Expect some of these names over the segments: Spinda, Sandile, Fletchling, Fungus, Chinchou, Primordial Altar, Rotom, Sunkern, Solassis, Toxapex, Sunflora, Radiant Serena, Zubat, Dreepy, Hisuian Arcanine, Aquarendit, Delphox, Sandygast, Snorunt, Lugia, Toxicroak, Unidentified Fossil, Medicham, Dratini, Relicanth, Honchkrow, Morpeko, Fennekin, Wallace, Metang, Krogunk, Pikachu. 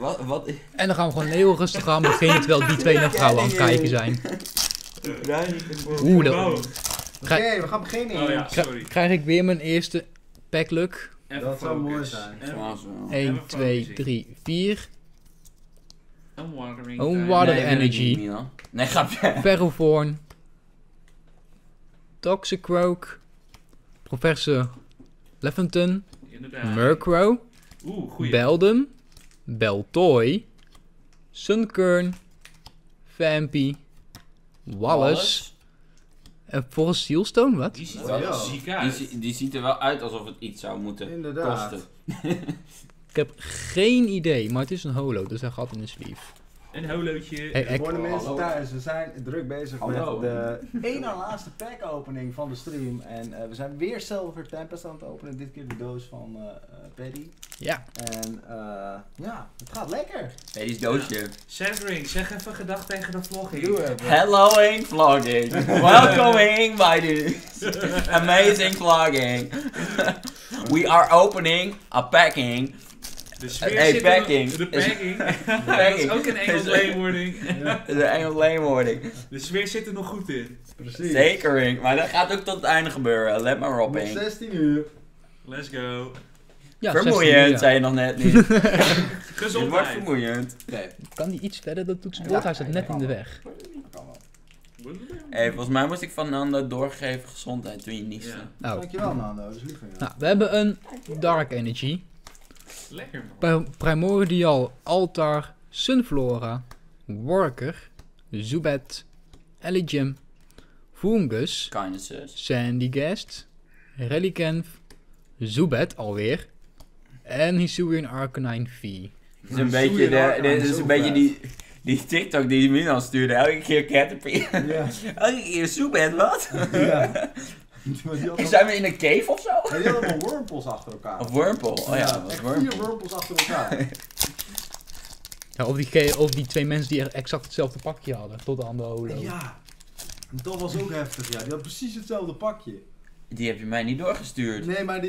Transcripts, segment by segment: Wat? En dan gaan we gewoon heel rustig aan beginnen terwijl die twee naar vrouwen aan het kijken zijn. Oeh, dat... Oké, we gaan beginnen. Oh ja, sorry. Krijg ik weer mijn eerste pack luck? Dat zou mooi zijn. 1, 2, 3, 4. Water Energy. Nee, grapje. Ferrothorn. Toxicroak. Professor Leventon. Murkrow. Beldum. Beltoy. Sunkern. Vampy. Wallace. En volgens Steelstone, wat? Die ziet er wel ziek uit. Die ziet er wel uit alsof het iets zou moeten kosten. Ik heb geen idee, maar het is een holo, dus hij gaat in een sleeve. Een holootje. Hey, voor de mensen thuis, we zijn druk bezig met de ene en laatste pack opening van de stream. En we zijn weer Silver Tempest aan het openen, dit keer de doos van Paddy. Ja. En ja, het gaat lekker. Paddy's doosje. Ja. Sandring, zeg even gedag tegen de vlogging. Doe het. Hello Ink Vlogging. Welcome Ink, my dude. Amazing vlogging. We are opening a packing. Hey, packing. De packing. Dat is ook een Engels leenwoording. De Engels leenwoording. De sfeer zit er nog goed in. Precies. Zekering, maar dat gaat ook tot het einde gebeuren. Let maar op, Ink. 16 uur. Let's go. Ja, vermoeiend, zei je nog net niet. Gezondheid. Het wordt vermoeiend. Nee. Kan die iets verder, dat toetsenbord? Hij zit net in de weg. Hey, volgens mij moest ik van Nando doorgeven gezondheid toen je niet zei. Oh. Dankjewel Nando, dat is lief van jou. Nou, we hebben een Dark Energy. Lekker man. Primordial Altar, Sunflora, Worker, Zubat, Eligium, Fungus, Sandile, Relicanth, Zubat alweer en Hisuian Arcanine V. Dit is een beetje, die TikTok die Milan stuurde, elke keer Caterpie. Elke keer Zubat, wat? Ja. Zijn we in een cave of zo? Ja, die hadden allemaal wormpels achter elkaar. Of wormpel? Oh ja, echt vier wormpels achter elkaar. Ja, of die twee mensen die exact hetzelfde pakje hadden, tot aan de holo. Ja, dat was ook heftig, ja. Die had precies hetzelfde pakje. Die heb je mij niet doorgestuurd. Nee, maar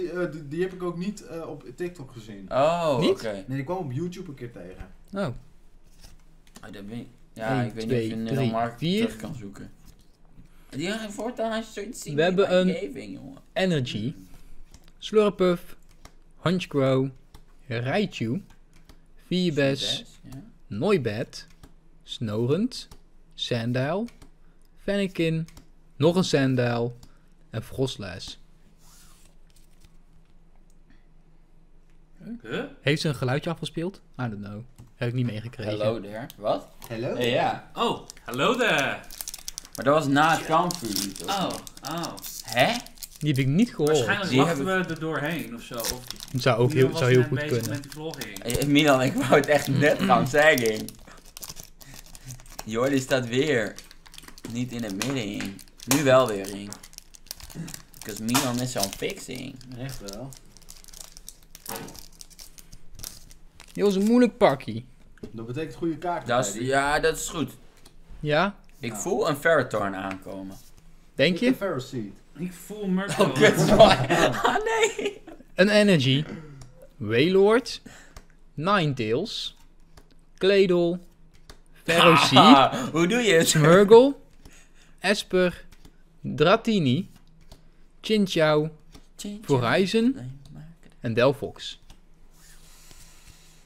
die heb ik ook niet op TikTok gezien. Oh, oké. Nee, die kwam op YouTube een keer tegen. Oh. Oh dat weet ik. Ja, 1, ik weet niet of je een markt terug kan zoeken. Die gaan voortaan als je zoiets ziet. We hebben een Energy, Slurpuff, Honchkrow, Raichu, Viebes, Noibat, Snorend, Sandile, Fennekin, nog een Sandile en Frostlass. Huh? Heeft ze een geluidje afgespeeld? I don't know. Heb ik niet meegekregen. Hello there. Wat? Hello there. Ja. Oh, hello there. Maar dat was na het kampvuur. Oh. Hè? Die heb ik niet gehoord. Waarschijnlijk lachten we er doorheen ofzo. Of het zou ook heel goed kunnen. Met die vlogging. Milan, ik wou het echt net gaan zeggen. Jordi staat weer niet in het midden in. Nu wel weer in. Because Milan is zo'n fixing. Echt wel. Dit was een moeilijk pakje. Dat betekent goede kaart. Ja, dat is goed. Ja? Ik voel een Ferrothorn aankomen. Denk je? Een Ferroseed. Ik voel Murkrow. Nee! Een Energy. Waylord. Ninetales. Cladel. Ferroseed. Hoe doe je het? Smurgle. Esper. Dratini. Chinchou. Horizon. En Delphox.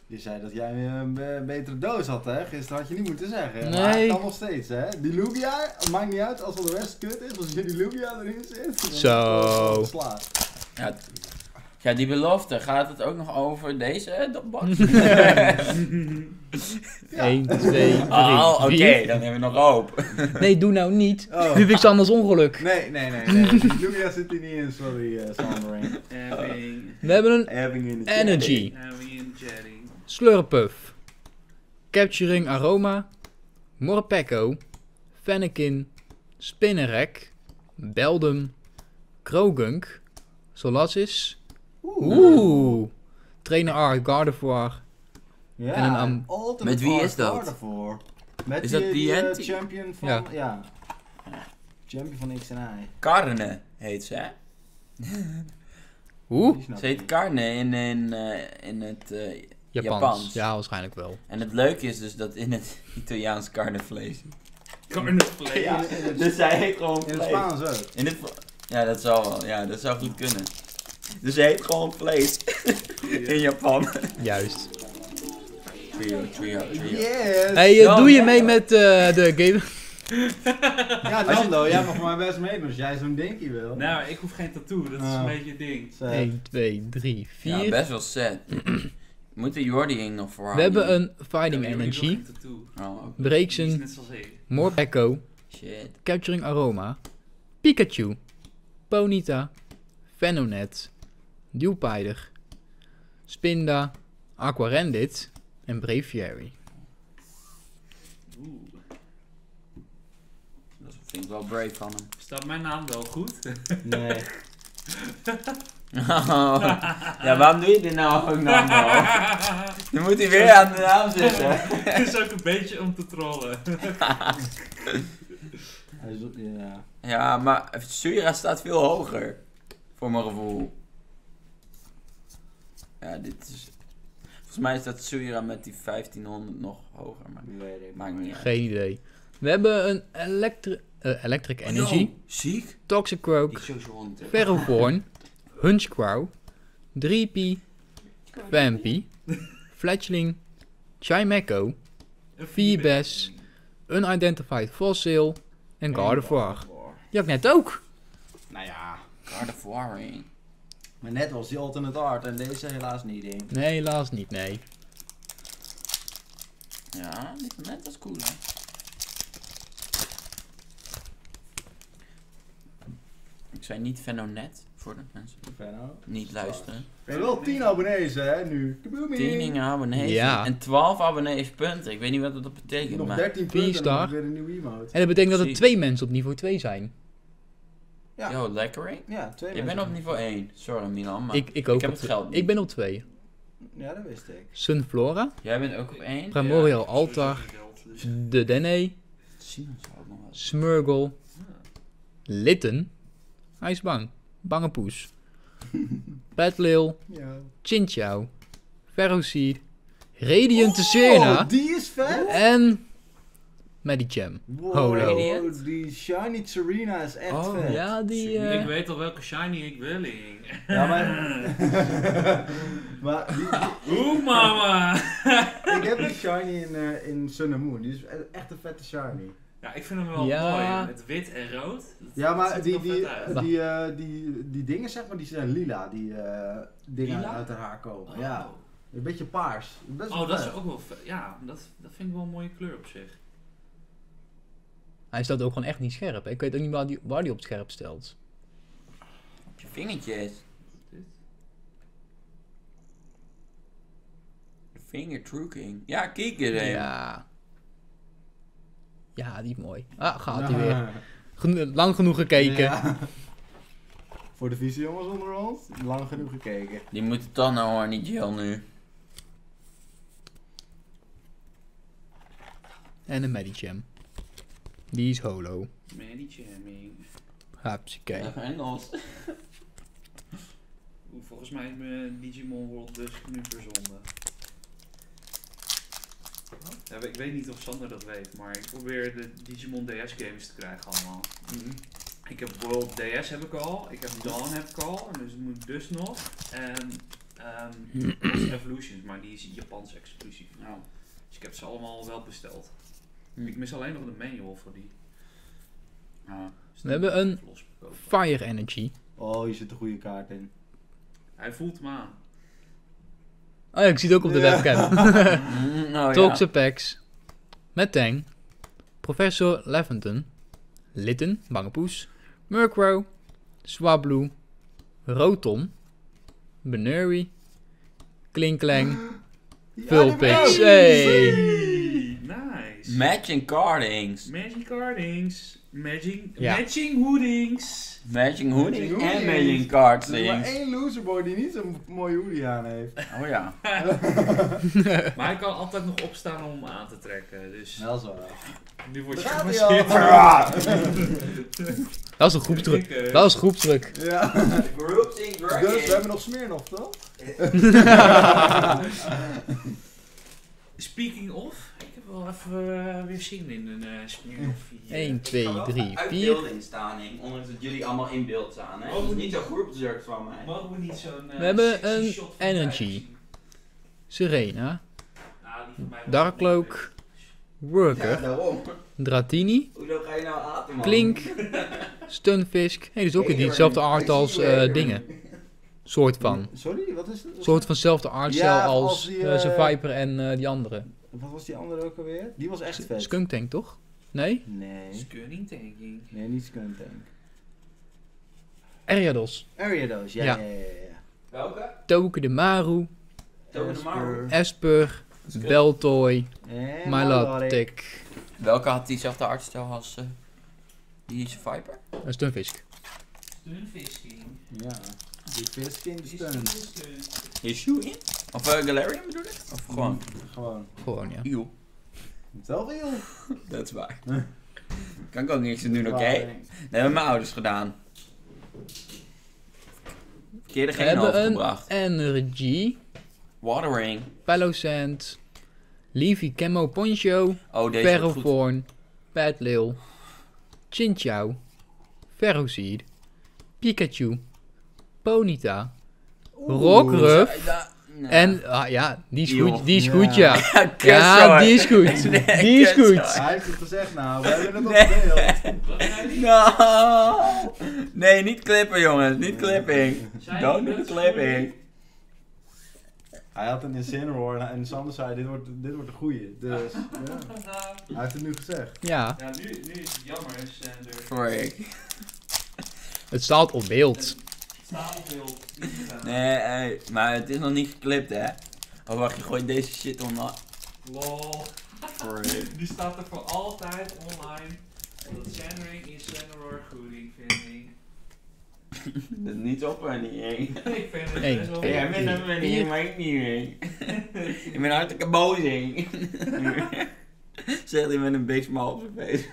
Je zei dat jij een betere doos had, hè? Gisteren had je niet moeten zeggen. Nee. Maar het kan nog steeds, hè? Die Lugia, maakt niet uit als al de rest kut is. Als je die Lugia erin zit, dan slaat. Ja, die belofte. Gaat het ook nog over deze box? 1, 2, 3, oh, oké. Dan hebben we nog hoop. Nee, doe nou niet. Nu heb ik Sanders ongeluk. Nee. Lugia zit hier niet in, sorry, Sandering. We hebben een Energy. Slurpuff, Capturing Aroma, Morpeko, Fennekin, Spinnerek, Beldum, Krogunk, Solasis, Trainer Art, Gardevoir en een met wie is dat? Gardevoir. Met is dat die champion van... Ja. Champion van X en Y. Karne heet ze, hè? Ze heet Karne in het... Japans. Ja, waarschijnlijk wel. En het leuke is dus dat in het Italiaans carnevlees. Carnevlees? Ja, dus hij heet gewoon vlees. In het Spaans ook. In het, ja, dat zou wel. Ja, dat zou goed kunnen. Dus hij heet gewoon vlees. In Japan. Juist. Trio. Yes. Hey, doe je mee met de game? Ja, Nando, jij mag maar best meedoen als jij zo'n dinkie wil. Nou, ik hoef geen tattoo, dat is een beetje het ding. 1, 2, 3, 4. Ja, best wel sad. Moet de Jordi nog voor we hebben een Fighting Energy. Breaksen. Murkrow. Capturing Aroma. Pikachu. Ponyta. Vennonet. Duwpijder. Spinda. Aquarendit. En Braviary. Oeh. Ik vind het wel brave van hem. Staat mijn naam wel goed? Nee. Oh. Ja, waarom doe je dit nou ook nou? Dan moet hij weer aan de naam zitten. Het is ook een beetje om te trollen. Ja, maar Sura staat veel hoger. Voor mijn gevoel. Ja, dit is... Volgens mij staat Sura met die 1500 nog hoger. Maar maakt niet uit. Geen idee. We hebben een Electric Energy, Toxicroak, Ferrothorn, Honchkrow, 3P, Vampy, Fletchling, Chimecho, Feebas, Unidentified Fossil en Gardevoir. Die had ik net ook. Nou ja, Gardevoir. Maar net was die alternate art en deze helaas niet in. Nee, helaas niet, nee. Ja, dit net was cool hè. Ik zei niet Vennonet, voor de mensen Venno. Niet luisteren. We hebben wel 10 abonnees hè, nu. 10 abonnees ja. En 12 abonneespunten. Ik weet niet wat dat betekent. Nog 13 maar... punten en weer een nieuwe emote. En dat betekent dat er 2 mensen op niveau 2 zijn. Ja. Yo, lekker hè? Ja, 2 mensen. Ik ben op niveau 1. Sorry Milan, maar ik ook heb het geld niet. Ik ben op 2. Ja, dat wist ik. Sunflora. Jij bent ook op 1. Primordial Altar. De Dene. Smurgle. Litten. Hij is bang. Bange poes. Petlil. Ja. Chinchou. Ferroseed. Radiant Serena. Die is vet. En... Medicham. Wow, Holo. Oh, die shiny Serena is echt vet. Ja, die... Ik weet al welke shiny ik wil in. Ja, maar... maar die... Oeh, mama! Ik heb een shiny in Sun and Moon. Die is echt een vette shiny. Ja, ik vind hem wel mooi. Met wit en rood. Ja, maar die dingen zeg maar, die zijn lila. Die dingen lila? Uit haar komen. Oh. Ja. Een beetje paars. Best wel dat is ook wel vet. Ja, dat vind ik wel een mooie kleur op zich. Hij stelt ook gewoon echt niet scherp. Hè? Ik weet ook niet waar die op scherp stelt. Op je vingertjes. Fingertrucking. Ja, kijk erin. Ja. Ja, die is mooi. Ah, gaat hij weer. Lang genoeg gekeken. Ja. Voor de visie jongens onder ons, lang genoeg gekeken. Die moeten dan nou hoor, niet gel nu. En een Medicham. Die is holo. Medichamming. Hapsikee. Dat is Engels. Volgens mij is mijn Digimon World dus nu verzonden. Ja, ik weet niet of Sander dat weet, maar ik probeer de Digimon DS games te krijgen allemaal. Ik heb World DS heb ik al, ik heb Dawn heb ik al, dus het moet dus nog. En Evolutions, maar die is Japans exclusief. Nou, dus ik heb ze allemaal wel besteld. Ik mis alleen nog de manual voor die. Dus we hebben een Fire Energy. Oh, hier zit een goede kaart in. Hij voelt me aan. Oh ja, ik zie het ook op de webcam. Toxapex. Metang. Professor Leventon. Litten, Bangepoes. Murkrow. Swablu. Rotom. Benuri. Klinklang. Vulpix. Hey! Nice. Matching cardings. Matching cardings. Matching hoodings. Matching hoodings en matching cards. Er is maar één loserboy die niet zo'n mooie hoodie aan heeft. Oh ja. Maar hij kan altijd nog opstaan om aan te trekken. Dus... Dat is wel nu word je gemaskeerd. Dat is een groepsdruk. Ja. Dus we hebben nog Smeernof, toch? Speaking of, ik heb wel even weer zin in een speaking of 1, 2, 3, 4. Uitbeelding staan, ondanks dat jullie allemaal in beeld staan. Hè? Dat is niet zo groepsdruk van mij. Mogen we niet zo'n. We hebben een Energy, Serena, Darkloak, Worker, Dratini, Klink, Stunfisk. Hey, dat is ook hetzelfde art als dingen. Soort van. Sorry, wat is het? Soort vanzelfde artstijl als zijn Viper en die andere. Wat was die andere ook alweer? Die was echt vet. Skunk Tank, toch? Nee? Nee. Skunk Tank. Nee, niet Skunk Tank. Ariados. Ariados, ja. Welke? Tokidemaru. Tokidemaru. Esper. Beltoy. Milotic. Welke had diezelfde artstijl als die zijn Viper? Stunfisk. Stunfisking. Ja. Die vis in de steun. Is Shoe in? Of Galarian bedoel ik? Of gewoon? Gewoon. Gewoon, ja. Eel. Zelf eel. Dat is waar. Kan ik ook niks doen, oké? Dat hebben mijn ouders gedaan. Verkeerde geen overgebracht. We hebben een Energy. Watering. Palosand. Leafy Camo Poncho. Oh, deze Ferrothorn. Padlil. Chinchou. Ferroseed. Pikachu. Ponyta, Rockruff en ja, die is goed. Ja, die is goed. Die is goed. Hij heeft het gezegd nou, we hebben het op beeld. No. Nee, niet klippen jongens, niet clipping. Don't do clipping. Hij had een Incineroar en Sander zei, dit wordt de goeie. Dus, hij heeft het nu gezegd. Ja. Ja, nu is het jammer, Sander. Sorry. Het staat op beeld. Nee, hey, maar het is nog niet geklipt, hè? Oh, wacht, je gooit deze shit online. Lol. Die staat er voor altijd online. Omdat Sandring is Sandroar goeding, vind ik. Dat is niet op, maar niet eng. Ik vind het best wel. Jij bent er maar niet, maar ik niet eng. Ik ben hartstikke boos, eng. Zegt hij met een beetje smal op zijn face.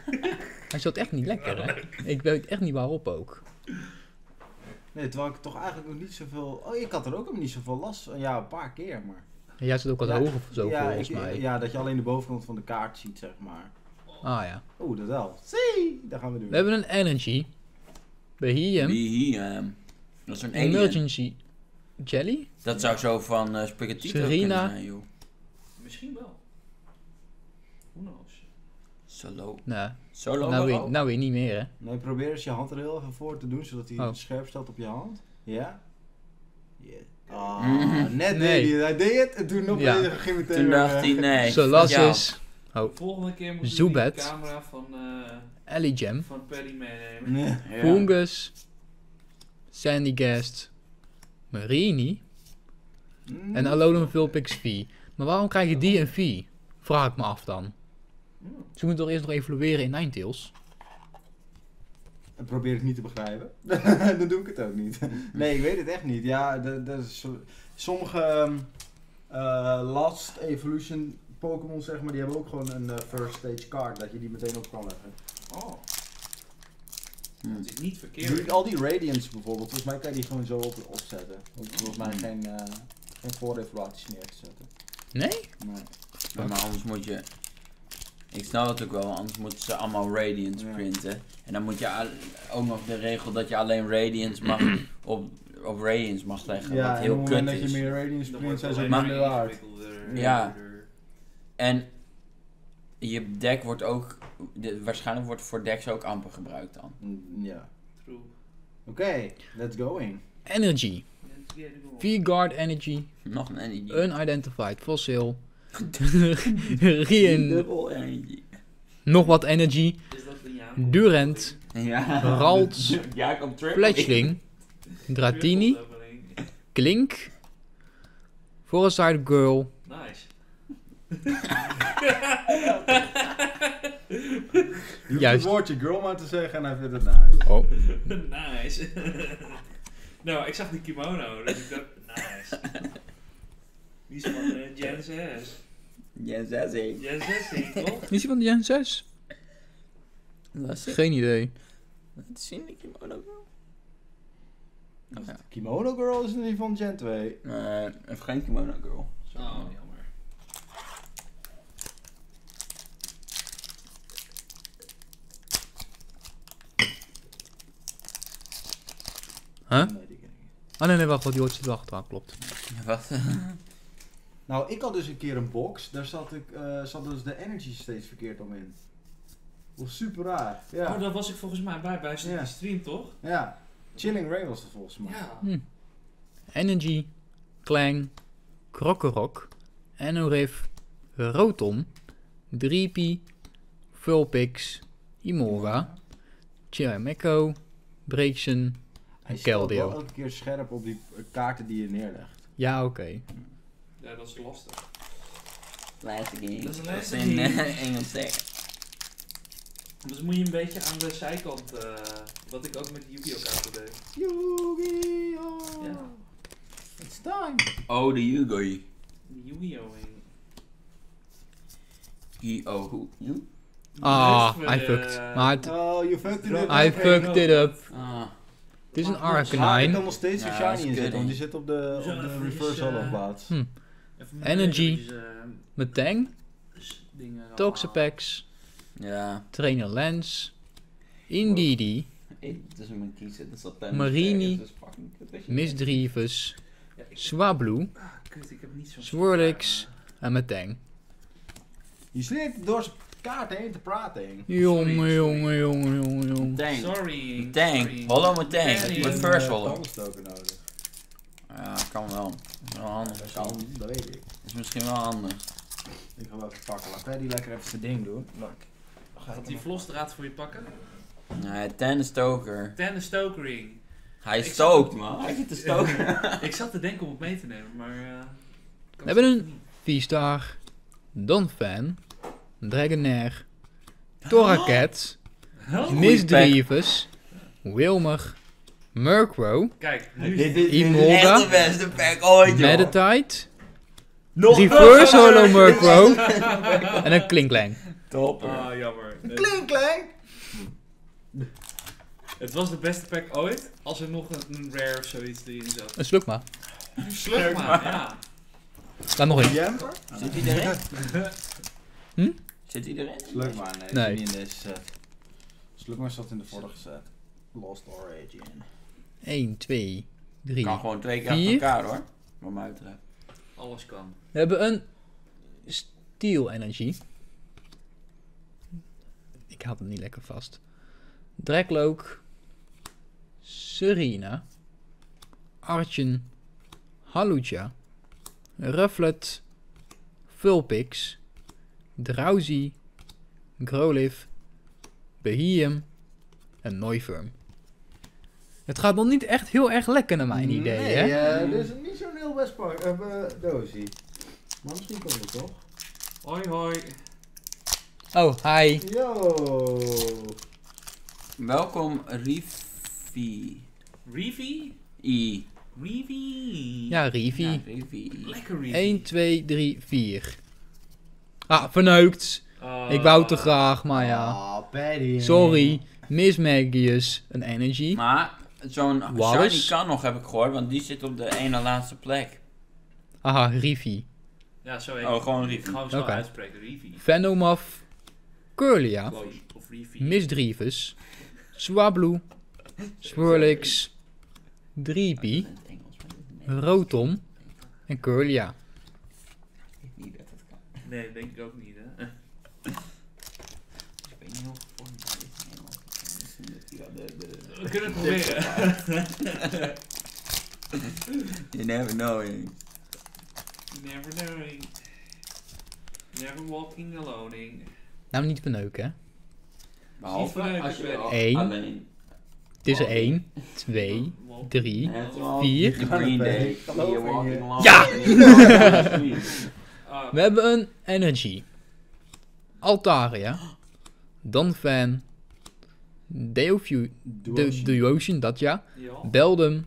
Hij zat echt niet lekker, hè? Ik weet echt niet waarop ook. Nee, terwijl ik toch eigenlijk nog niet zoveel... Oh, ik had er ook nog niet zoveel last van. Ja, een paar keer, maar... En jij zit ook wat hoger of zo, volgens mij. Ja, dat je alleen de bovenkant van de kaart ziet, zeg maar. Ah, ja. Oeh, dat wel. Zie, daar gaan we doen. We hebben een Energy. Behem. Dat is een Emergency Jelly. Dat zou zo van Spaghettito kunnen zijn, joh. Misschien wel. Who knows? Solo. Nee. Solo nou weer niet meer, hè? Nee, probeer eens je hand er heel even voor te doen, zodat hij scherp staat op je hand. Ja? Ah, net deed hij. Hij deed het en toen nog weer ging meteen. Toen dacht hij, nee. Zolassus. Volgende keer moet je de camera van Eligem. Van Paddy meenemen. Ja. Fungus. Sandygast. Marini. En Alolan Vulpix V. Maar waarom krijg je die en V? Vraag ik me af dan. Ze moeten toch eerst nog evolueren in Ninetales? Dat probeer ik niet te begrijpen. Dan doe ik het ook niet. Nee, ik weet het echt niet. Ja, sommige last evolution Pokémon, zeg maar, die hebben ook gewoon een first stage card. Dat je die meteen op kan leggen. Oh. Dat is niet verkeerd. Doe ik al die Radiants bijvoorbeeld. Volgens mij kan je die gewoon zo opzetten. Volgens mij geen voorevaluaties neer te zetten. Nee? Nee. Maar anders moet je... Ik snap het ook wel, anders moeten ze allemaal Radiants printen. En dan moet je ook nog de regel dat je alleen Radiants mag op Radiants mag leggen. Ja, wat heel kut is. Ja, en dat je meer Radiants print, zijn ze minder waard. Ja. En je deck wordt ook, waarschijnlijk wordt voor decks ook amper gebruikt dan. Ja. True. Oké, let's go in. Energy. V-Guard Energy. Nog een Energy. Unidentified Fossil. Energy. Nog wat Energy. Durant. Ralts. Fletchling. Dratini. Klink. Forest Girl. Nice. Je hebt het woordje girl maar te zeggen en hij vindt het nice. Oh. Nice. Nou, ik zag die kimono, dus ik dacht, nice. Die is van de Gen 6. Gen 6 heen. Gen 6 heen, toch? Is die van de Gen 6? Geen idee. Wat zien die kimono wel? Ja. Kimono Girl is nu van Gen 2. Nee, even geen Kimono Girl. Sorry. Oh, jammer. Huh? Nee, die ken ik niet. Oh nee, wacht, die hoort zit wel achteraan, klopt. Ja, wacht. Nou, ik had dus een keer een box, daar zat dus de energy steeds verkeerd om in. Was super raar. Ja. Oh, daar was ik volgens mij bij die stream, toch? Ja. Chilling Ray was er volgens mij. Ja. Hm. Energy, Clang, Krokorok, Anorif, Rotom, Dreepy, Vulpix, Imora, Chirameko, Breaksen en Keldeo. Hij staat elke keer scherp op die kaarten die je neerlegt. Ja, oké. Okay. Ja, dat is lastig. Lastig game. Dat is lastig in Engels zeggen. Dus moet je een beetje aan de zijkant, wat ik ook met Yu-Gi-Oh! Kaarten deed. Yu-Gi-Oh! Ja. It's time! Oh, de Yu-Gi-Oh! Yu-Gi-Oh! Yu-Oh! Ah, I fucked. Oh, you fucked it up. I fucked it up. Het is een Arcanine. Ik kan nog steeds een shiny in zitten, want die zit op de reverse hollow plaats. Energy, Metang, Toxapex. Ja. Trainer Lens. Indeedee. Marini. Misdreavus. Swablu. Swordix. En Metang. Je slikt door zijn kaart heen te praten heen. Jongen. Sorry. Tank. Hallo Metang. Met first hollow. Ja, kan wel. Dat is wel handig. Dat weet ik. Dat is misschien wel handig. Ik ga wel even pakken. Laat Paddy lekker even zijn ding doen. Gaat die vlosdraad voor je pakken? Nee, Ten Stoker. Ten Stokering. Hij stookt, man. Hij zit te stoken. Ik zat te denken om het mee te nemen, maar... We hebben een V-Star, Donphan, Dragonair, Torracat, Misdreavus, Wilmer, Murkrow, Imolda, Meditite, Reverse Holo Murkrow en een Klinklang. Topper. Ah, jammer. Klinklang! Het was de beste pack ooit, als er nog een rare of zoiets erin zat. Een Slugma. Een Slugma, ja. Daar nog één. Jumper? Zit hij erin? Hm? Zit hij erin? Slugma, nee. Zit niet in deze set. Slugma zat in de vorige set. Lost Origin. 1, 2, 3, kan gewoon 2 keer achter elkaar hoor. Wat mij betreft. Alles kan. We hebben een Steel Energy. Ik had hem niet lekker vast. Drekloak, Serena, Archen, Halucha, Rufflet, Vulpix, Drowsy, Growlithe, Behem en Noivern. Het gaat nog niet echt heel erg lekker naar mijn idee, hè? Nee, dus niet zo'n heel best pak. Dozy. Maar misschien komt het toch? Hoi, hoi. Oh, hi. Yo. Welkom, Rivi. Rivi? I. Rivi. Ja, Rivi. Lekker Rivi. 1, 2, 3, 4. Ah, verneukt. Ik wou te graag, maar ja. Paddy. Sorry. Miss Magius, een energy. Maar zo'n shiny kan nog, heb ik gehoord, want die zit op de ene laatste plek. Aha, Rivi. Ja, zo heet het. Oh, gewoon Rivi. Gewoon zo uitspreken, Rivi. Venomoth. Curlia, Misdreavus, Swablu, Swirlix, Dreepy, Rotom en Curlia. Ik weet niet dat dat kan. Nee, denk ik ook niet, hè. Ik weet niet of het we kunnen het proberen. You never knowing. Never knowing. Never walking alone. Nou, niet beneuken, hè? Behalve als je wel alleen... Het is er 1, 2, 3, 4... Ja! We hebben een energy. Altaria. Donphan. Duotion, dat ja. Beldum.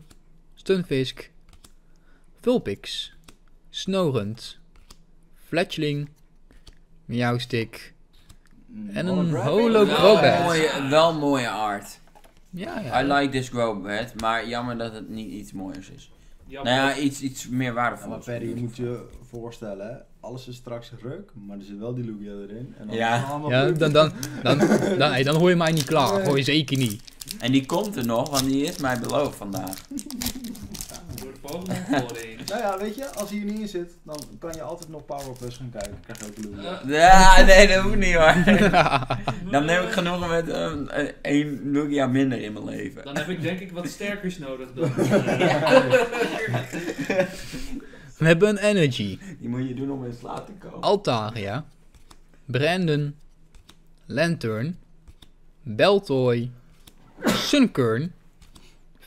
Stunfisk. Vulpix. Snorrent. Fletchling. Meowstic. En een holo Crobat. Wel mooie art. Ja, ja. I like this Growbat, maar jammer dat het niet iets mooiers is. Jammer. Nou ja, iets meer waardevol. Ja, maar Perry, je moet je voorstellen, hè? Alles is straks ruk, maar er zit wel die Lugia erin. En dan dan hoor je mij niet klaar. Nee. Hoor je zeker niet. En die komt er nog, want die is mij beloofd vandaag. Door de Pokémon voorheen. Nou ja, weet je, als hij hier niet in zit, dan kan je altijd nog Power Plus gaan kijken. Krijg je ook de Lugia. Ja, nee, dat hoeft niet hoor. Dan neem ik genoegen met één Lugia minder in mijn leven. Dan heb ik denk ik wat sterkers nodig dan. We hebben een energy. Die moet je doen om in slaap te komen. Altaria. Brandon. Lantern. Beltoy. Sunkern.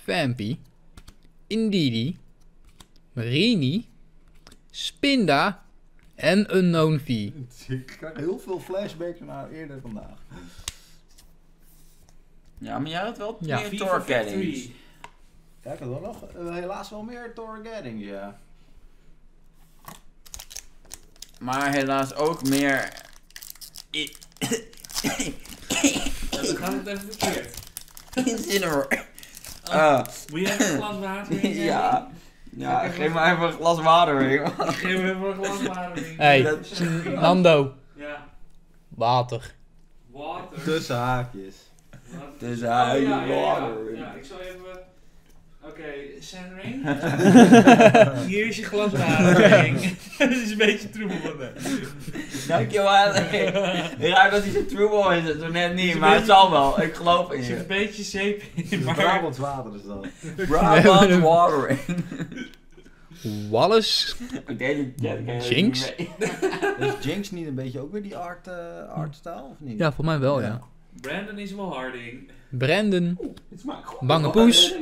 Vampy. Indeedee. Marini. Spinda. En Unknown V. Ik krijg heel veel flashbacks naar eerder vandaag. Ja, maar jij had wel meer Torgeddings. Ja, ik had wel nog helaas wel meer Torgeddings, ja. Maar helaas ook meer... We gaan het even verkeerd. Moet je even een glas water in? Ja. Ja, geef me even een glas water in. Geef me even een glas water in. Hé, Nando. Ja. Water. Water. Tussen haakjes. Tussen haakjes. Water. Ja, ik zal even... Oké, Sanrain. Hier is je glas water. Dat is een beetje troebel. Dankjewel. Ik ruik dat hij zo troebel is. Toen net niet, maar het zal wel. Ik geloof in je. Er zit een beetje zeep in. Brabants water is dat. Brabants water in. Wallace. Jinx. Is Jinx niet een beetje ook weer die artstijl of niet? Ja, volgens mij wel, ja. Brandon is wel harding. Brandon. Bange Poes.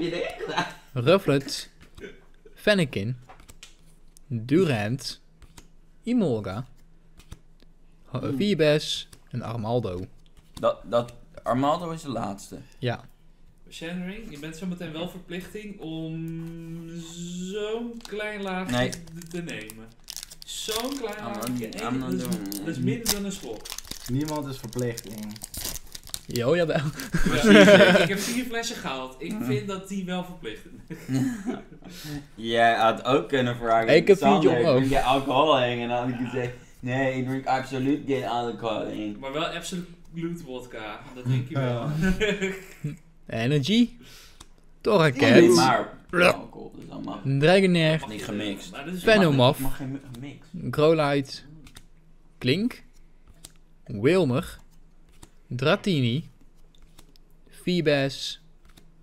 Rufflet. Fennekin. Durant. Imolga. Vibes. En Armaldo. Dat Armaldo is de laatste. Ja. Shenring, je bent zo meteen wel verplichting om zo'n klein laagje te nemen. Zo'n klein laagje. Dat is minder dan een schop. Niemand is verplichting. Jo, jawel. Ja, ik heb 4 flessen gehaald. Ik vind dat die wel verplicht is. Jij had ook kunnen vragen. Ik heb 4 ook. Drink je alcohol heen? En dan had ik gezegd, nee, ik drink absoluut geen alcohol heen. Maar wel absoluut vodka. Dat drink je wel. Energy. Torracat. Maar alcohol, dus dan mag. Dragonair. Niet gemixt. Venomoth. Mag geen gemixt. Growlithe. Klink. Wilmer. Dratini. Feebas.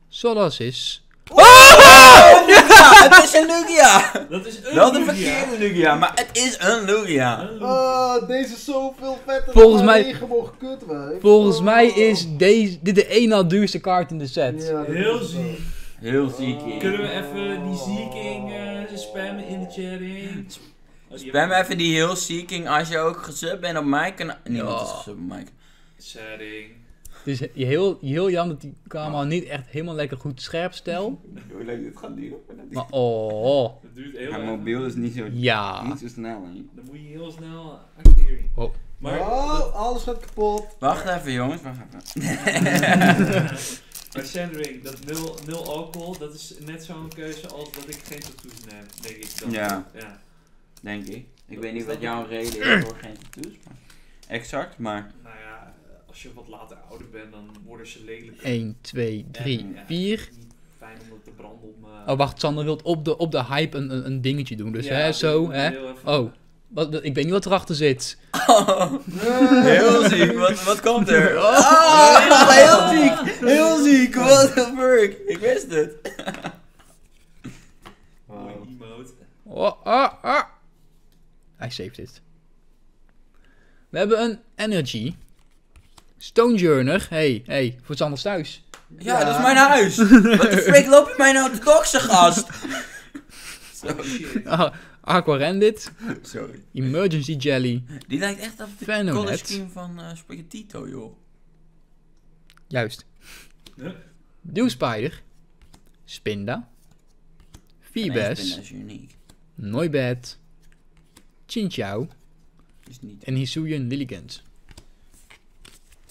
Solasis. Oh! Lugia! Het is een Lugia! Dat is een Wel de verkeerde Lugia, maar het is een Lugia. Oh, deze is zoveel vetter dan mijn regenboog kut, man. Volgens mij is dit de één na duurste kaart in de set. Ja, heel ziek. Heel ziek. Kunnen we even die zieking spammen in de chat? Spam even die heel zieking als je ook gesub bent op mijn kanaal. Nee, dat is gesub op mijn kanaal. Setting. Het is heel jammer dat die camera niet echt helemaal lekker goed scherp stel. Hoe lang dit gaat duren? Maar dat duurt heel lang. Mijn mobiel is niet zo, niet zo snel. Hè. Dan moet je heel snel activeren. Oh, alles gaat kapot. Wacht even jongens, wacht even. Maar Sandring, dat nul alcohol, dat is net zo'n keuze als dat ik geen tattoos neem, denk ik dan. Ja. Denk ik. Ik weet niet wat jouw reden is voor geen tattoos. Exact, maar... Nou ja. Als je wat later ouder bent, dan worden ze lelijk. 1, 2, 3, 4. Fijn om dat te branden op Oh, wacht, Sander wil op de hype een dingetje doen. Dus hè, zo, hè. Oh, ik weet niet wat erachter zit. Oh. Heel ziek, wat komt er? Oh, heel ziek, what the fuck. Ik wist het. Mooi emote. Hij saved it. We hebben een energy. Stonejourner, hey, voor het anders thuis. Ja, dat is mijn huis. Wat de freak loop je mij nou te koksen, gast? Aquarendit. Sorry. Emergency Jelly. Die lijkt echt op de color scheme van Spaghettito, joh. Juist. Huh? Dewspider. Spinda. Feebas. Noibat. Chinchou. En Hisuian Relicanth.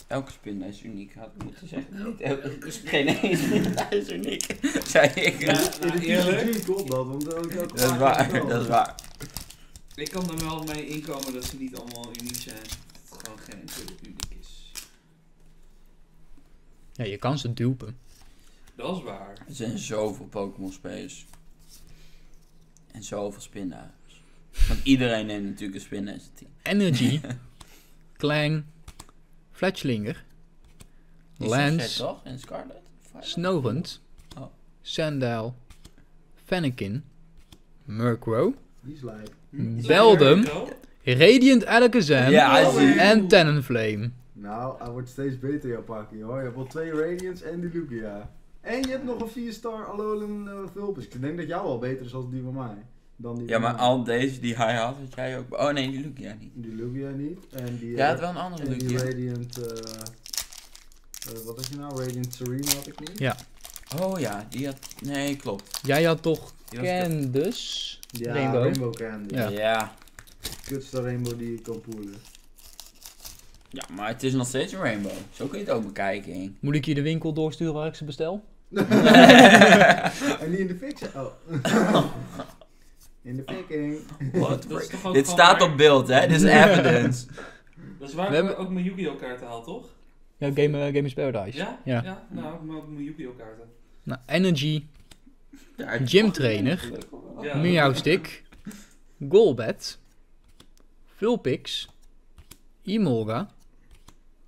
Elke Spinda is uniek, had ik moeten zeggen. Niet elke Spinda is uniek, zei ik. Ja, nou, eerlijk. Dat is waar, dat is waar. Ik kan er wel mee inkomen dat ze niet allemaal uniek zijn. Dat het gewoon geen natuurlijk uniek is. Ja, je kan ze dupen. Dat is waar. Er zijn zoveel Pokémon Space. En zoveel Spinda's. Want iedereen neemt natuurlijk een Spinda in zijn team. Energy. Clang. Fletchlinger, Lance, Snorunt, Sandile, Fennekin, Murkrow, Beldum, Radiant Alakazam en Talonflame. Nou, hij wordt steeds beter jouw pakje hoor. Je hebt al 2 Radiants en de Lugia. En je hebt nog een 4-star Alolan Vulpes. Ik denk dat jou al beter is als die van mij. Dan die ja, maar al deze die hij had, had jij ook... Oh nee, die Lugia niet. Die Lugia niet. En die... Ja, had wel een andere Lugia. Die Radiant... wat had je nou? Radiant Serene had ik niet. Ja. Oh ja, die had... Nee, klopt. Jij had toch Candace? Ja, Rainbow Candy. Ja. Ja. Kutste Rainbow die je kan poelen. Ja, maar het is nog steeds een Rainbow. Zo kun je het ook bekijken, Henk. Moet ik je de winkel doorsturen waar ik ze bestel? En die in de fixen? Oh. In de picking. Dit staat op beeld, hè? Dit is evidence. Dat is waar we ook mijn Yu-Gi-Oh! Kaarten haal, toch? Ja, Gamers Paradise. Ja? Ja, ja nou, maar ook mijn Yu-Gi-Oh! Kaarten. Nou, Energy. Ja, Gymtrainer. Ja. Meowstic. Golbat. Vulpix. Emolga.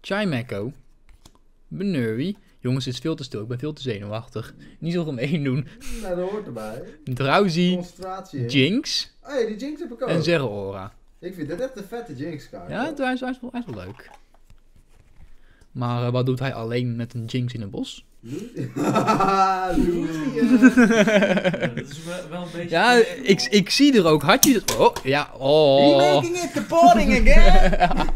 Chimecho. Benurry. Jongens, dit is veel te stil. Ik ben veel te zenuwachtig. Niet zo gemeen doen. Nou, dat hoort erbij. Drowsy. Jinx. Oh ja, die Jinx heb ik ook. En Zeraora. Ik vind dit echt een vette Jinx-kaart. Ja, hij is wel leuk. Maar wat doet hij alleen met een Jinx in een bos? Haha, dat is wel een beetje... Ja, ik zie er ook hartjes... Oh, ja. Oh. You're making it the boarding again!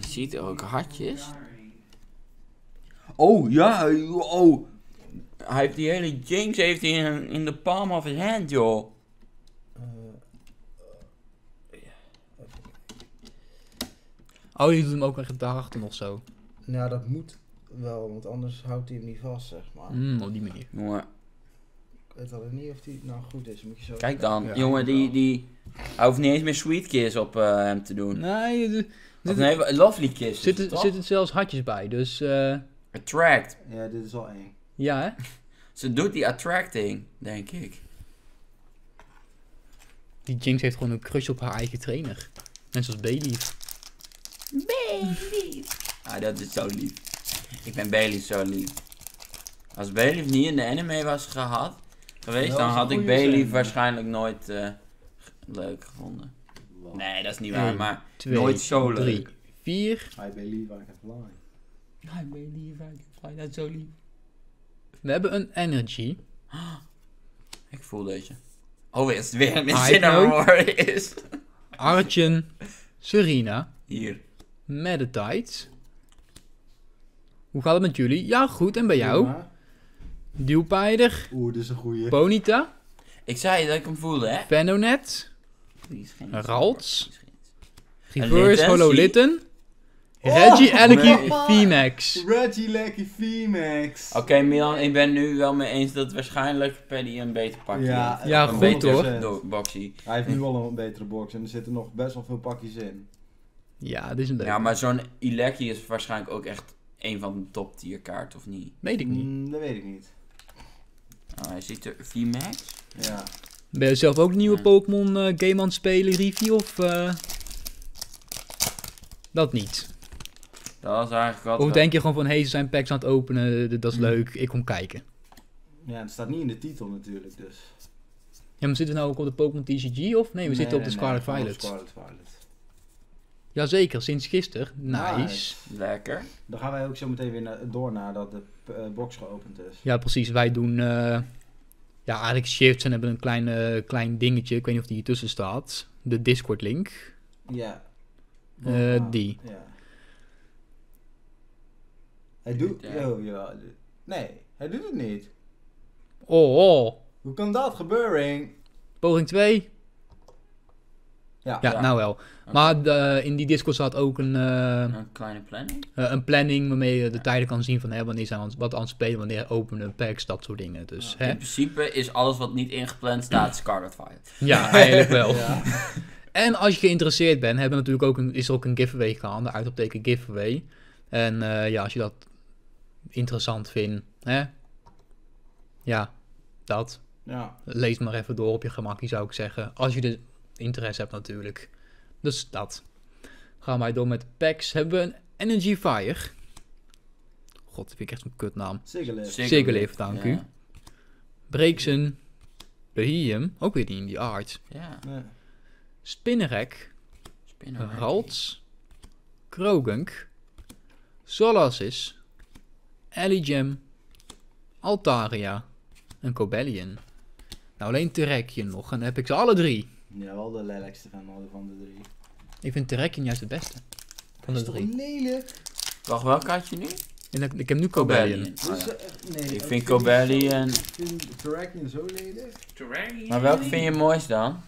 Je ziet er ook hartjes... Oh ja, oh. Hij heeft die hele Jinx heeft hij in de palm of his hand, joh. Oh, je doet hem ook echt daarachter of zo. Nou, dat moet wel, want anders houdt hij hem niet vast, zeg maar. Op die manier. Jongen. Ik weet alleen niet of hij nou goed is. Moet je zo kijk dan, ja, jongen, die hij hoeft niet eens meer Sweet Kiss op hem te doen. Nee, Lovely Kiss. Zitten zelfs hartjes bij, dus... Attract. Ja, dit is al eng. Ja, hè? Ze doet die attracting, denk ik. Die Jinx heeft gewoon een crush op haar eigen trainer. Net zoals Bayleaf. Bayleaf. Ah, dat is zo lief. Ik ben Bayleaf zo lief. Als Bayleaf niet in de anime was geweest, dan had ik Bayleaf waarschijnlijk nooit leuk gevonden. Wow. Nee, dat is niet waar, maar nooit zo leuk. 3, 4. Hi Bayleaf, I can fly. I believe I can fly, dat is zo lief. We hebben een energy. Ik voel deze. Oh, is het weer een Cinnamore is. Archen, Serena. Hier. Meditite. Hoe gaat het met jullie? Ja, goed. En bij jou? Duwpijder. Oeh, dit is een goeie. Ponyta. Ik zei dat ik hem voelde, hè? Vennonet. Ralts. Reverse Holo Litten. Reggie Lecky VMAX. Reggie Lecky VMAX. Oké, Milan, ik ben nu wel mee eens dat waarschijnlijk Paddy een beter pakje heeft. Ja, een goed hoor. Boxie. Hij heeft nu al een betere box en er zitten nog best wel veel pakjes in. Ja, dit is een ja, maar zo'n Lecky is waarschijnlijk ook echt een van de top tier kaarten, of niet? Weet ik niet. Dat weet ik niet. Oh, hij ziet er VMAX. Ja. Ben je zelf ook nieuwe Pokémon game aan het spelen, Riffy, of dat niet? Dat is eigenlijk altijd... Of denk je gewoon van, hé, ze zijn packs aan het openen, dat is leuk, ik kom kijken. Ja, het staat niet in de titel natuurlijk, dus... Ja, maar zitten we nou ook op de Pokémon TCG, of? Nee, we zitten op de Scarlet Violet. Jazeker, sinds gisteren. Nice. Lekker. Dan gaan wij ook zo meteen weer door nadat de box geopend is. Ja, precies. Wij doen eigenlijk shifts en hebben een klein dingetje, ik weet niet of die hier tussen staat. De Discord link. Ja. Die. Ja. Hij doet... Nee, hij doet het niet. Oh. Hoe kan dat gebeuren? Poging 2. Ja, ja, ja, nou wel. Okay. Maar in die Discord staat ook een kleine planning? Een planning waarmee je de tijden kan zien van wanneer zijn wat aan het spelen, wanneer openen packs, dat soort dingen. Dus, in principe is alles wat niet ingepland staat Scarlet Violet. Ja, eigenlijk wel. Ja. En als je geïnteresseerd bent, hebben we natuurlijk ook is er ook een giveaway gegaan, de uitroepteken giveaway. En ja, als je dat interessant vindt, hè? Ja, dat. Ja. Lees maar even door op je gemakkie, zou ik zeggen. Als je de interesse hebt natuurlijk. Dus dat. Gaan wij door met packs. Hebben we een Energy Fire. God, dat vind ik echt zo'n kutnaam. Sigilif, dank u. Breeksen. Behium. Ook weer die in die art. Ja. Spinnerek. Ralts. Krogunk. Solasis. Eligem. Altaria. En Cobalion. Nou, alleen Terrekje nog. En dan heb ik ze alle drie. Ja, wel de lelijkste van de drie. Ik vind Terrekje juist het beste. Van de drie. Lelijk. Wacht, welk kaartje nu? Ik heb nu Cobalion. Oh, ja. Nee, ik vind Cobalion... Ik vind Terrekje zo lelijk. Terrekje? Maar welke vind je mooist dan?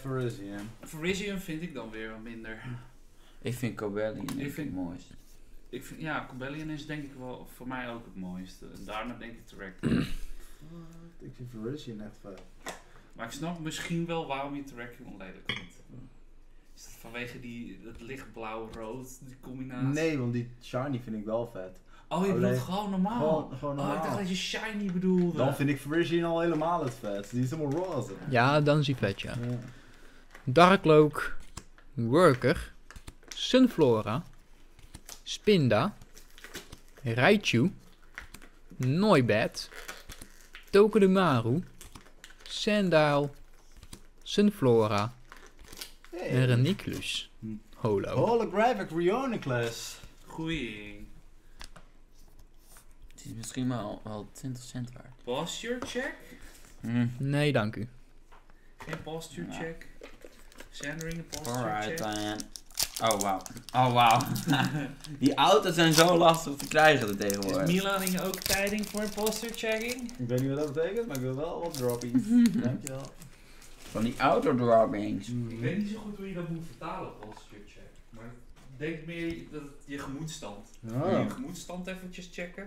Ferroseed. Ferroseed vind ik dan weer wat minder. Ik vind Cobalion het mooist. Ik vind, ja, Cobalion is denk ik wel voor mij ook het mooiste. En daarna denk ik Terrekje. Ik vind Ferroseed echt fijn. Maar ik snap misschien wel waarom je Terrekion onlelijk vindt. Is dat vanwege dat lichtblauw-rood, die combinatie? Nee, want die shiny vind ik wel vet. Oh, je bedoelt gewoon normaal? Gewoon normaal. Oh, ik dacht dat je shiny bedoelde. Dan vind ik Ferroseed al helemaal het vet. Die is helemaal roze. Ja, dan is die vet, ja. Darkloak, Worker, Sunflora, Spinda, Raichu, Noibat, Tokudemaru, Sandile, Sunflora en Reniculus. Holo. Holographic Rioniclus. Goeie. Het is misschien wel 20 cent waard. Posture check? Nee, dank u. Geen posture check. Sandringen posture check. Alright, oh wauw. Oh wauw. Die auto's zijn zo lastig te krijgen er tegenwoordig. Is Milaning ook tijding voor posture checking? Ik weet niet wat dat betekent, maar ik wil wel wat droppings. Dankjewel. Van die auto droppings. Ik weet niet zo goed hoe je dat moet vertalen, posture check. Maar ik denk meer dat je gemoedsstand. Moet je gemoedsstand eventjes checken.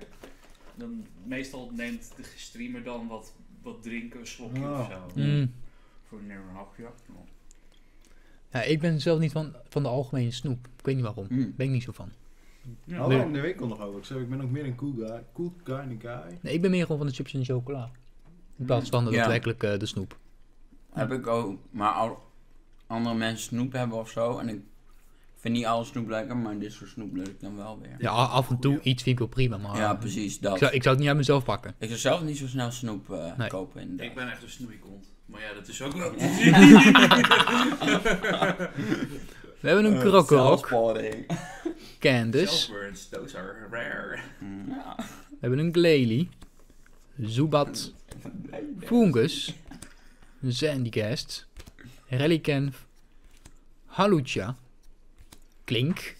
Dan, meestal neemt de streamer dan wat drinken, een slokje of zo. Voor een hapje. Ja, ik ben zelf niet van de algemene snoep. Ik weet niet waarom. Ben ik niet zo van. Ja, nou, waarom de winkel nog ook. Ik ben ook meer een cool guy. Nee, ik ben meer gewoon van de chips en chocola. In plaats van daadwerkelijk de snoep. Heb ik ook. Maar als andere mensen snoep hebben of zo. En ik vind niet alle snoep lekker, maar dit soort snoep leuk dan wel weer. Ja, af en toe iets vind ik wel prima. Maar ja, precies dat. Ik zou het niet uit mezelf pakken. Ik zou zelf niet zo snel snoep kopen. Inderdaad. Ik ben echt een snoeikont. Maar ja, dat is ook wel. We hebben een Krogunk. Candice. Those are rare. We hebben een Glalie. Zubat. Fungus. Zandygast. Relicanth. Halucha. Klink.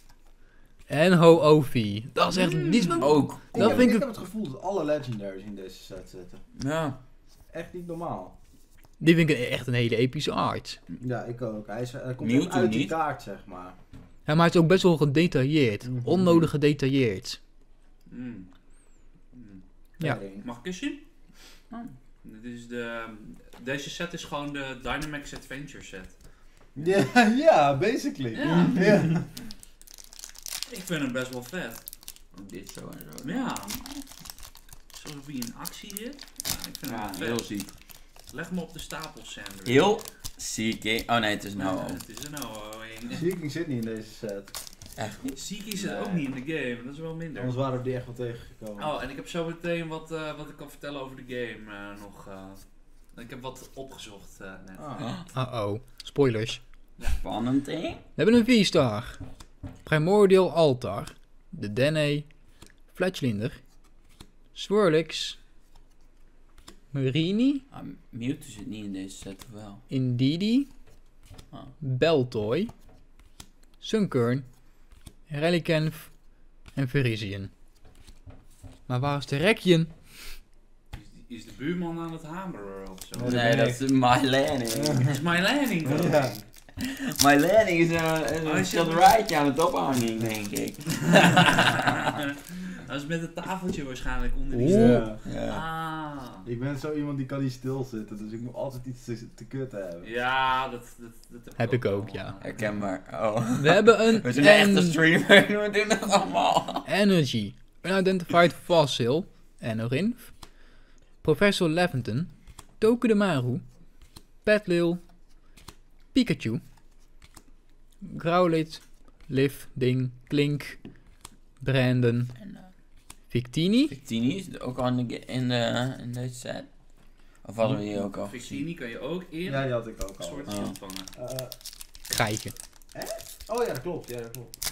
En Ho-Ovi. Dat is echt niet zo ook. Ik heb het gevoel dat alle legendaries in deze set zitten. Ja. Echt niet normaal. Die vind ik echt een hele epische art. Ja, ik ook. Hij komt ook uit die kaart, zeg maar. Ja, maar hij is ook best wel gedetailleerd. Onnodig gedetailleerd. Ja. Mag ik eens zien? Deze set is gewoon de Dynamax Adventure set. Ja, basically. Ja. Ik vind hem best wel vet. Dit zo en zo. Ja. Zoals wie in actie zit. Ja, ik vind hem vet. Heel ziek. Leg me op de stapel, Sander. Heel Seeking. Oh nee, het is een no-o. Het is een no-o. Seeking zit niet in deze set. Echt niet? Seeking zit ook niet in de game. Dat is wel minder. Anders waren we die echt wel tegengekomen. Oh, en ik heb zo meteen wat ik kan vertellen over de game nog. Ik heb wat opgezocht net. Uh-oh. Spoilers. Ja. Spannend, hè? We hebben een 4-star. Primordial Altar. De Dene. Fletchlinder. Swirlix. Marini. Mewtwo zit niet in deze set, of wel? Indeedee. Beltoy. Sunkern. Relicanth. En Ferroseed. Maar waar is Terrekion? Is de buurman aan het hameren ofzo? Nee, dat is My Landing. Dat is My Landing. My landing is een schilderijtje aan het ophangen, denk ik. Dat is met het tafeltje waarschijnlijk onder die stil. Ja. Ah. Ik ben zo iemand die kan niet stilzitten, dus ik moet altijd iets te kut hebben. Ja, dat heb ik ook, ja. Herkenbaar. Oh. We hebben een... We zijn een echte streamer, we doen dat allemaal. Energy. Unidentified Fossil. Enorinf. Professor Leventon. Tokudemaru. Petlil. Pikachu. Growlithe. Liv. Ding. Klink. Brandon. Victini. Victini is ook al in de set. Of hadden we die ook al? Victini kan je ook in. Ja, die had ik ook al. Soort ontvangen. Krijgen. Echt? Oh ja, dat klopt. Ja, dat klopt.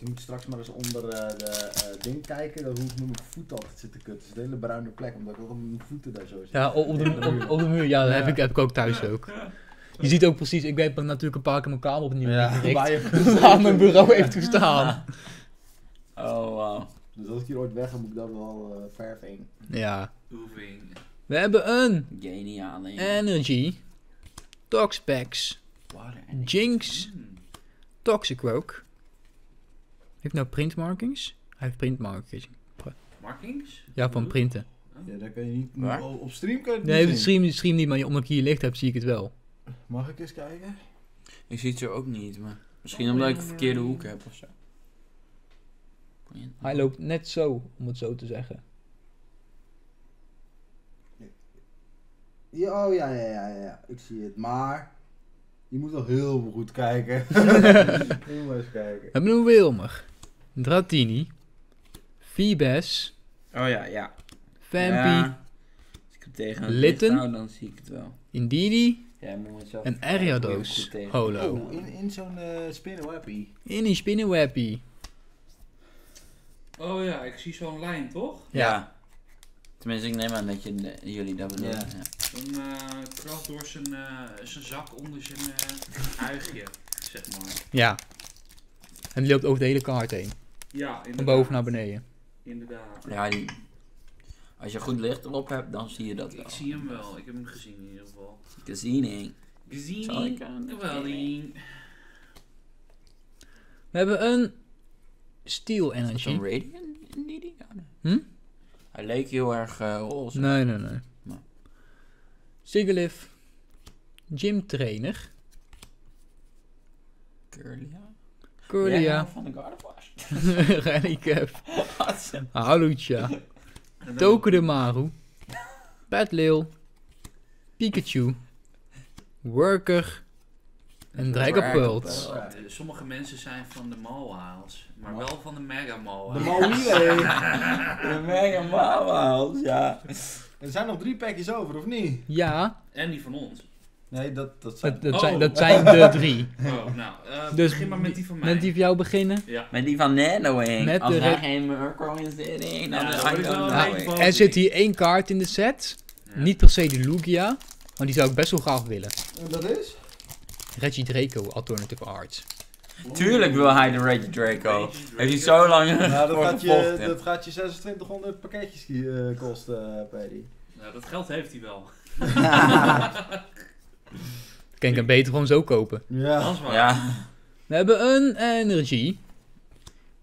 Je moet straks maar eens onder de ding kijken. Hoe ik met mijn voet altijd zit te kutten. Het is een hele bruine plek, omdat ik ook op mijn voeten daar zo zit. Ja, op de muur. Ja, dat heb ik ook thuis ook. Je ziet ook precies, ik weet natuurlijk een paar keer mijn kabel opnieuw ingericht. Waar mijn bureau heeft gestaan. Oh wow. Dus als ik hier ooit weg heb, moet ik dat wel verven. Ja. Oefing. We hebben een geniale Energy. Toxpex. Jinx. Toxicroak. Heeft nou printmarkings? Hij heeft printmarkings. Markings? Ja, van printen. Ja, daar kan je niet. Waar? Op stream kan je het niet. Nee, stream niet, maar omdat ik hier licht heb, zie ik het wel. Mag ik eens kijken? Ik zie het zo ook niet, maar misschien omdat ik een verkeerde hoek heb of zo. Hij loopt net zo, om het zo te zeggen. Ja, oh ja, ik zie het, maar je moet wel heel goed kijken. Heel maar eens kijken. We hebben een Wilmer, Dratini, Vibes. Oh ja. Vampy. Ja. Als ik hem tegen Litten hou, dan zie ik het wel. Indeedie. Ja, een Ariados holo. Oh, in zo'n spinnenwappie. In die spinnenwappie. Oh ja, ik zie zo'n lijn, toch? Ja. Tenminste, ik neem aan dat jullie dat bedoelen. Ja. Dan kracht door zijn zak onder zijn uigje, zeg maar. Ja. En die loopt over de hele kaart heen. Ja, inderdaad. Van boven naar beneden. Inderdaad. Ja, als je goed licht erop hebt, dan zie je dat wel. Ik zie hem wel, ik heb hem gezien in ieder geval. Gezien. We hebben een Steel Energy. Is dat een Radiant in die? Hij leek heel erg roze. Nee. Maar. Sigalith. Gym Trainer. Curlia. Ja, van de Gardevoir. Relicanth. Halucha. Tokudemaru. Petlil. Pikachu. Worker. En Dragapult. Sommige mensen zijn van de Mauwaals, maar wel van de Mega Mauwaals. De Mauwile! De Mega Mauwaals, ja. Er zijn nog 3 packjes over, of niet? Ja. En die van ons. Nee, dat zijn... Dat zijn de 3. Oh, nou. Dus begin maar met die van mij. Met die van jou beginnen? Ja. Met die van Nano heen. Als er geen Murkrow in zit, dan er zit hier 1 kaart in de set. Ja. Niet per se de Lugia, maar die zou ik best wel graag willen. En dat is? Reggie Draco, Alternative Arts. Tuurlijk wil hij de Reggie Draco. Heeft hij zo lang dat gaat je 2600 pakketjes kosten, Paddy. Nou, dat geld heeft hij wel. Kan ik hem beter gewoon zo kopen. Ja. Dat is waar. Ja. We hebben een Energy.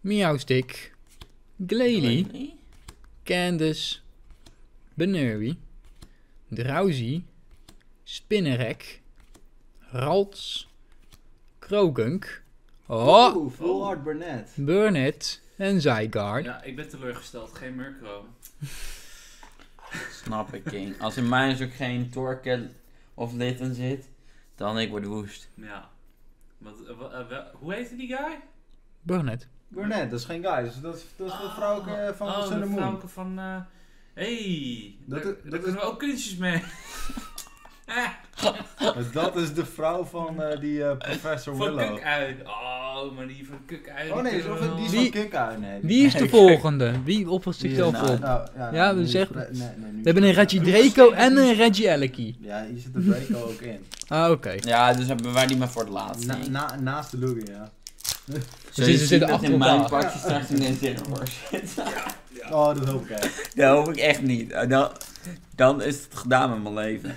Meowstic. Glalie. Candice. Benuri. Drowsy. Spinnerek. Ralts, Krogunk, Full Art Burnett en Zygarde. Ja, ik ben teleurgesteld, geen Murkrow. Snap ik, King. Als in mij is ook geen Torken of Litten zit, dan ik word woest. Ja. Hoe heette die guy? Burnett. Burnett, dat is geen guy. Dat is de vrouwke van Sun and Moon. De vrouwke van... hey, daar kunnen we ook kunstjes mee. Dat is de vrouw van professor Willow. Van Kukuit. Oh, maar die van Kukuit. Oh nee, die is van Kukuit. Nee, die is de volgende. Wie offert zichzelf op? Ja, we zeggen... We hebben een Reggie Draco en een Reggie Eleki. Ja, hier zit de Draco ook in. Ah, oké. Ja, dus hebben wij die maar voor het laatst. Naast de Lugia, ja. Dus ze zitten achter mijn pakje straks in de Dinnerwar zitten. Oh, dat hoop ik echt. Dat hoop ik echt niet. Dan is het gedaan met mijn leven.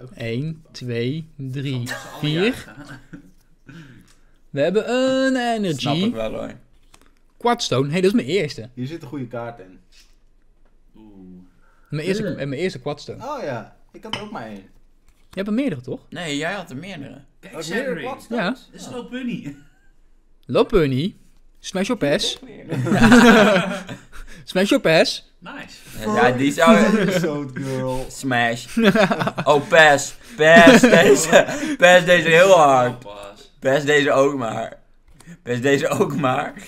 duik. 1, 2, 3, 4. We hebben een energy. Snap ik wel hoor. Quartzstone. Hé, hey, dat is mijn eerste. Hier zit een goede kaart in. Oeh. Mijn eerste Quartzstone. Oh ja, ik had er ook maar één. Je hebt er meerdere toch? Nee, jij had er meerdere. Kijk, oh, meerdere Quartzstones? Ja. Dat is Lopunny. Lopunny. Smash your pass. Smash your pass. Nice. Ja, die zou... So girl. Smash. Oh, pass. Pass deze. Pass deze heel hard. Pass deze ook maar. Pass deze ook maar.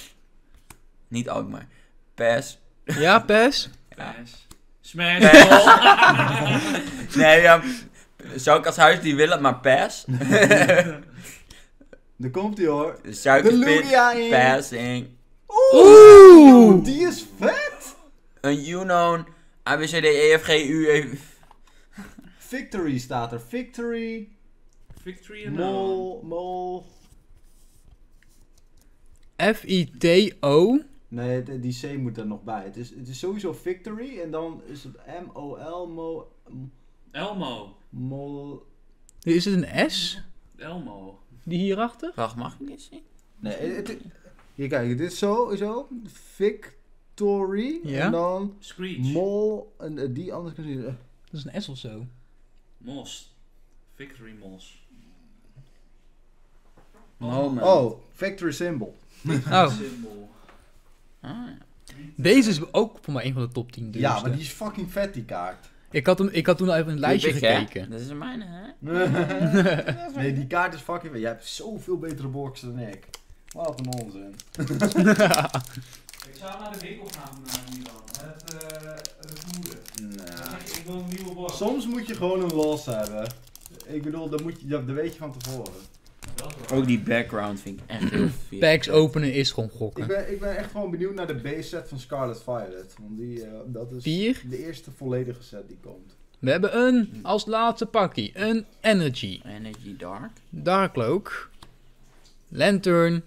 Niet ook maar. Pass. Ja, pass. Ja. Pass. Smash. Pass. Nee, ja. Zou ik als huisdier willen, maar pass. Daar komt hij hoor. De Lugia in. Passing. Oeh. Die is vet. Een Unown, A, B, C, D, E, F, G, U, E. Victory staat er. Victory. Victory Mol. F-I-T-O. Nee, die C moet er nog bij. Het is sowieso Victory en dan is het M-O-L, Elmo. Mol. Is het een S? Elmo. Die hierachter? Wacht, mag ik niet zien? Nee, hier kijk, dit is zo. Victory. Ja. En dan Screech. Mol. En die anders kan je. Dat is een S of zo. Mos. Victory Mos. Oh, Victory Symbol. Oh. Symbol. Ah. Deze is ook voor mij een van de top 10 duurste. Ja, maar die is fucking vet die kaart. Ik had toen al even een lijstje gekeken. Hè? Dat is een mijne, hè? Nee, die kaart is fucking vet. Jij hebt zoveel betere boxen dan ik. Wat een onzin. Ik zou naar de winkel gaan, Milan. Met voeren. Nah. Ik wil een nieuwe box. Soms moet je gewoon een los hebben. Ik bedoel, dat weet je van tevoren. Ook die background vind ik echt heel veel. Packs openen is gewoon gokken. Ik ben echt gewoon benieuwd naar de base set van Scarlet Violet. Want dat is de eerste volledige set die komt. We hebben als laatste pakje, een Energy. Energy Dark. Darkloak. Lantern.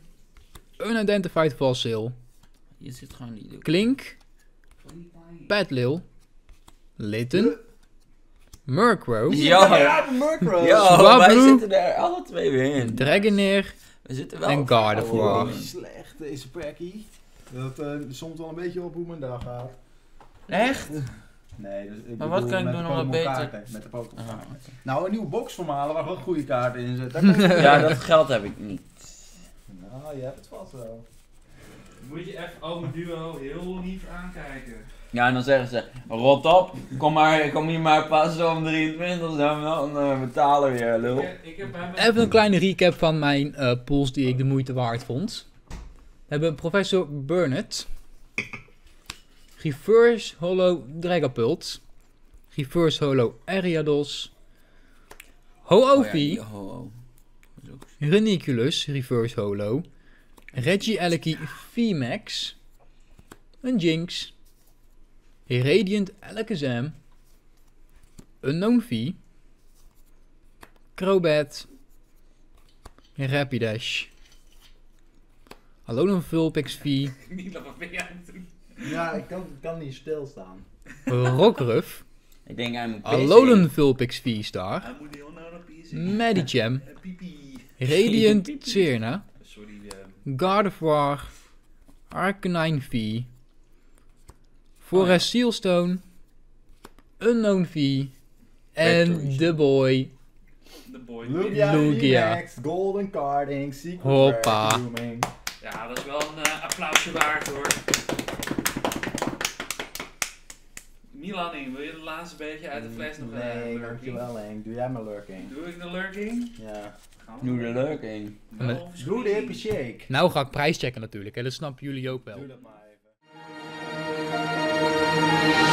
Unidentified Fossil. Hier zit gewoon die Klink. Padlil. Litten. Murkrow. Ja, Murkrow. Swablu. Wij zitten daar alle twee weer in. Dragonair. We zitten wel. En Gardevoir. Oh, slecht deze packie. Dat somt wel een beetje op hoe mijn dag gaat. Echt? Nee, dus ik maar wat kan ik doen om wat beter? Met de Pokémon kaarten. Nou, een nieuwe box voor me halen waar gewoon goede kaarten in zitten. Ja, dat geld heb ik niet. Nou, je hebt het vast wel. Moet je even Ome Duo heel lief aankijken. Ja, en dan zeggen ze, rot op, kom hier maar pas om 23, dan betalen we weer, lul. Even een kleine recap van mijn pools die ik de moeite waard vond. We hebben Professor Burnett, Reverse Holo Dragapult, Reverse Holo Ariados, Ho-Ovi, Reniculus, Reverse Holo, Reggie Eleki VMAX, een Jinx, Radiant Alakazam, Unknown V, Crobat, Rapidash, Alolan Vulpix V, niet nog een V uitdoen. Ja, ik kan niet stilstaan. Rockruff, ik denk aan Alolan Vulpix V-Star, Medicham, Radiant Serna, Gardevoir, Arcanine V, Forest Sealstone, Unknown V en The Boy. Lugia. Max, Golden Carding, Secret. Hoppa. Ja, dat is wel een applausje waard hoor. Milan, wil je de laatste beetje uit de fles nog lurking? Nee, dankjewel Henk. Doe jij maar lurking. Doe ik de lurking? Ja. Doe de lurking. Doe de hippie shake. Nou ga ik prijs checken natuurlijk, hè. Dat snappen jullie ook wel. Doe dat maar. We'll be right back.